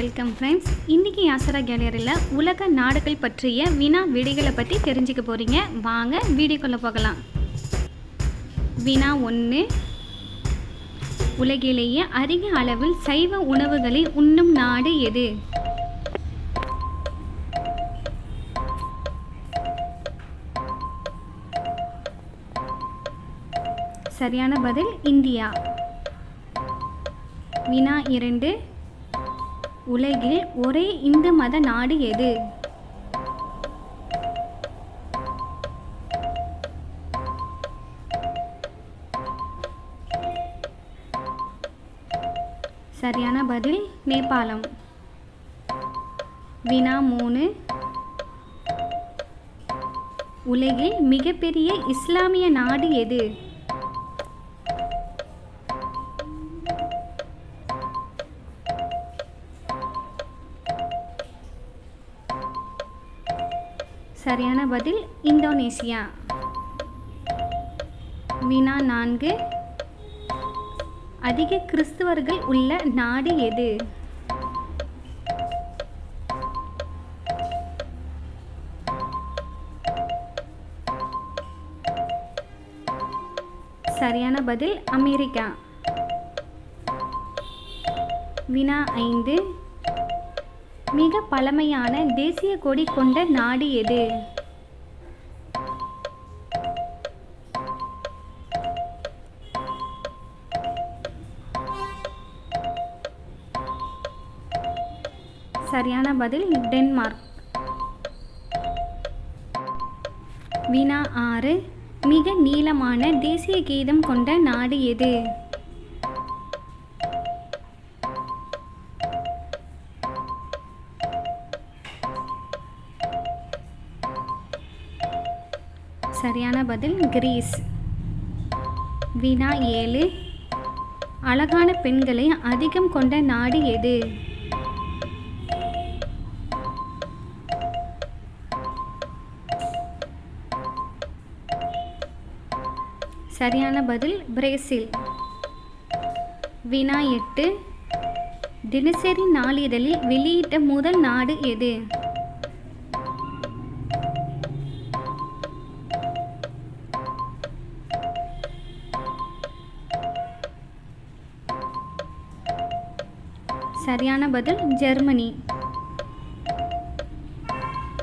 Welcome friends. இன்றைக்கி யாசரா கேலரியில் உலக நாடுகள் பற்றிய வினா விடைகளை பற்றி தெரிஞ்சுக்க போகிறீங்க. வாங்க வீடியோக்குள்ளே போகலாம். வினா 1. உலகிலேயே அதிக அளவில் சைவ உணவுகளை உண்ணும் நாடு எது? சரியான பதில் இந்தியா. வினா 2. உலகில் ஒரே இந்து மத நாடு எது? சரியான பதில் நேபாளம். வினா 3. உலகில் மிகப்பெரிய இஸ்லாமிய நாடு எது? சரியான பதில் இந்தோனேசியா. வினா 4. அதிக கிறிஸ்தவர்கள் உள்ள நாடு எது? சரியான பதில் அமெரிக்கா. வினா 5. மிக பழமையான தேசிய கொடி கொண்ட நாடு எது? சரியான பதில் டென்மார்க். வினா 6. மிக நீளமான தேசிய கீதம் கொண்ட நாடு எது? சரியான பதில் கிரீஸ். வினா 7. அழகான பெண்களை அதிகம் கொண்ட நாடு எது? சரியான பதில் பிரேசில். வினா 8. தினசரி நாளிதழில் வெளியிட்ட முதல் நாடு எது? சரியான பதில் ஜெர்மனி.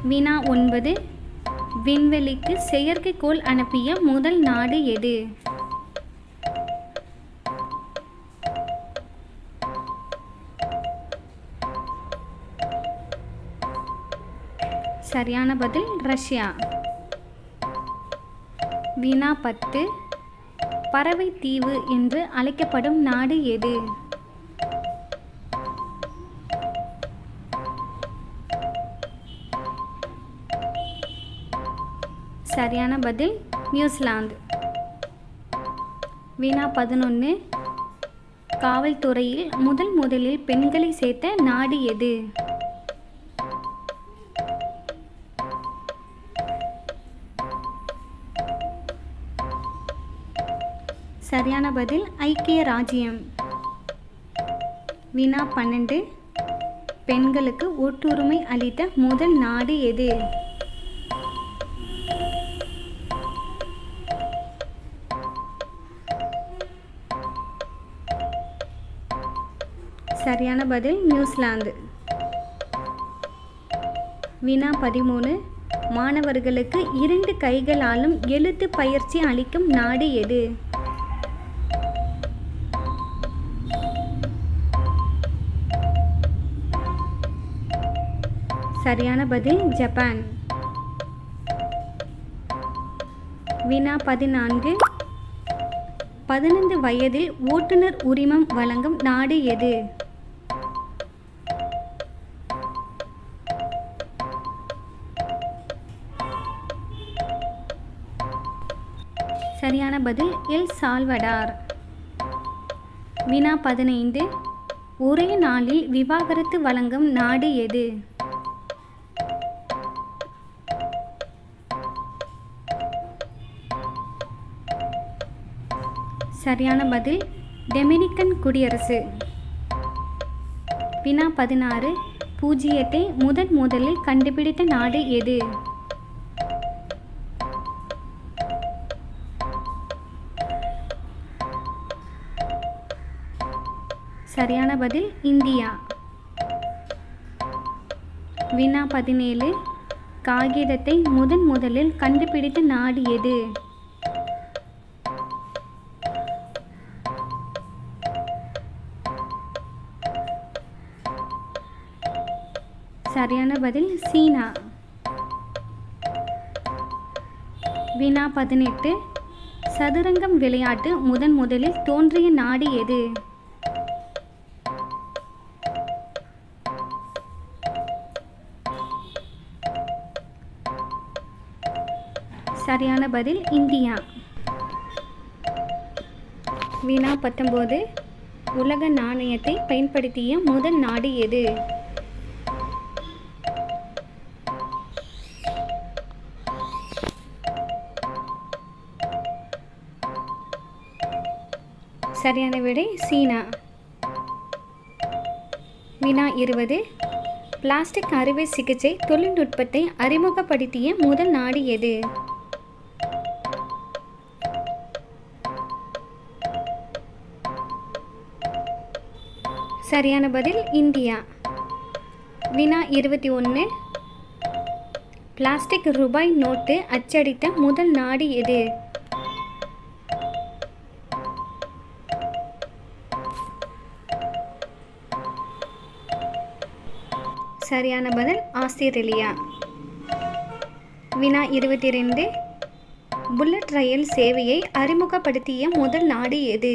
வினா 9. விண்வெளிக்கு செயற்கைக்கோள் அனுப்பிய முதல் நாடு எது? சரியான பதில் ரஷ்யா. வினா 10. பறவை தீவு என்று அழைக்கப்படும் நாடு எது? சரியான பதில் நியூசிலாந்து. வினா 11. காவல்துறையில் முதலில் பெண்களை சேர்த்த நாடு எது? சரியான பதில் ஐக்கிய ராஜ்யம். வினா 12. பெண்களுக்கு ஓட்டுரிமை அளித்த முதல் நாடு எது? சரியான பதில் நியூசிலாந்து. வினா 13. மாணவர்களுக்கு 2 கைகளாலும் எழுத்து பயிற்சி அளிக்கும் நாடு எது? சரியான பதில் ஜப்பான். வினா 14. 15 வயதில் ஓட்டுநர் உரிமம் வழங்கும் நாடு எது? சரியான பதில் எல் சால்வடார். வினா 15. ஒரே நாளில் விவாகரத்து வழங்கும் நாடு எது? சரியான பதில் டொமினிக்கன் குடியரசு. வினா 16. பூஜ்ஜியத்தை முதலில் கண்டுபிடித்த நாடு எது? சரியான பதில் இந்தியா. வினா 17. காகிதத்தை முதலில் கண்டுபிடித்த நாடு எது? சரியான பதில் சீனா. வினா 18. சதுரங்கம் விளையாட்டு முதலில் தோன்றிய நாடு எது? சரியான பதில் இந்தியா. வினா 19. உலக நாணயத்தை பயன்படுத்திய முதல் நாடு எது? சரியான விடை சீனா. வினா 20. பிளாஸ்டிக் அறுவை சிகிச்சை தொழில்நுட்பத்தை அறிமுகப்படுத்திய முதல் நாடு எது? சரியான பதில் இந்தியா. வினா 21. பிளாஸ்டிக் ரூபாய் நோட்டு அச்சடித்த முதல் நாடு எது? சரியான பதில் ஆஸ்திரேலியா. வினா 22. புல்லட் ரயில் சேவையை அறிமுகப்படுத்திய முதல் நாடு எது?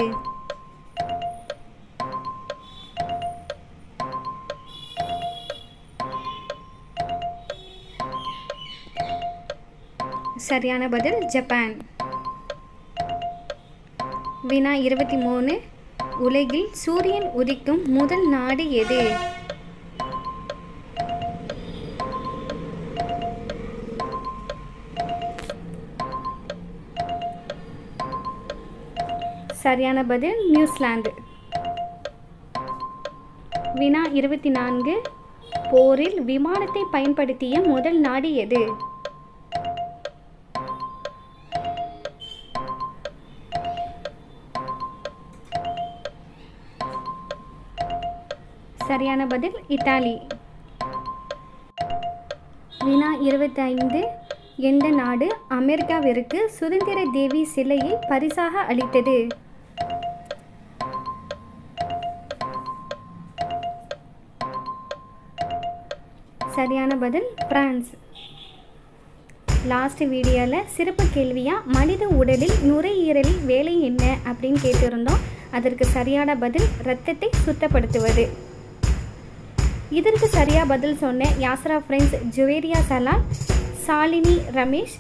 சரியான பதில் ஜப்பான். வினா 23. உலகில் சூரியன் உதிக்கும் முதல் நாடு எது? சரியான பதில் நியூசிலாந்து. வினா 24. போரில் விமானத்தை பயன்படுத்திய முதல் நாடு எது? சரியான பதில் இத்தாலி. வினா 25. எந்த நாடு அமெரிக்காவிற்கு சுதந்திர தேவி சிலையை பரிசாக அளித்தது? சரியான பதில் பிரான்ஸ். லாஸ்ட் வீடியோவில் சிறப்பு கேள்வியாக மனித உடலில் நுரையீரலில் வேலை என்ன அப்படின்னு கேட்டிருந்தோம். அதற்கு சரியான பதில் இரத்தத்தை சுத்தப்படுத்துவது. இதற்கு சரியாக பதில் சொன்ன யாஸ்ரா ஃப்ரெண்ட்ஸ், ஜுவேரியா சலால், சாலினி, ரமேஷ்,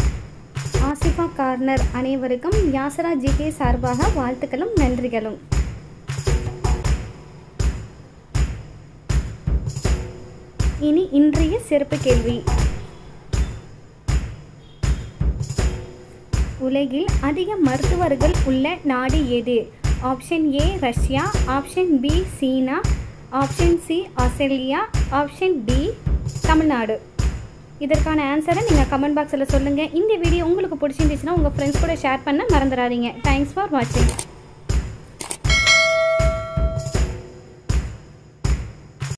ஆசிஃபா கார்னர் அனைவருக்கும் யாஸ்ரா ஜிகே சார்பாக வாழ்த்துக்களும் நன்றிகளும். இனி இன்றைய சிறப்பு கேள்வி. உலகில் அதிக மருத்துவர்கள் உள்ள நாடு எது? Option A Russia, option B China, option C Australia, option D Tamil Nadu. இதற்கான ஆன்சரை நீங்கள் கமெண்ட் பாக்ஸில் சொல்லுங்கள். இந்த வீடியோ உங்களுக்கு பிடிச்சிருந்துச்சுன்னா உங்கள் ஃப்ரெண்ட்ஸ் கூட ஷேர் பண்ண மறந்துடாதீங்க. தேங்க்ஸ் ஃபார் வாட்சிங்.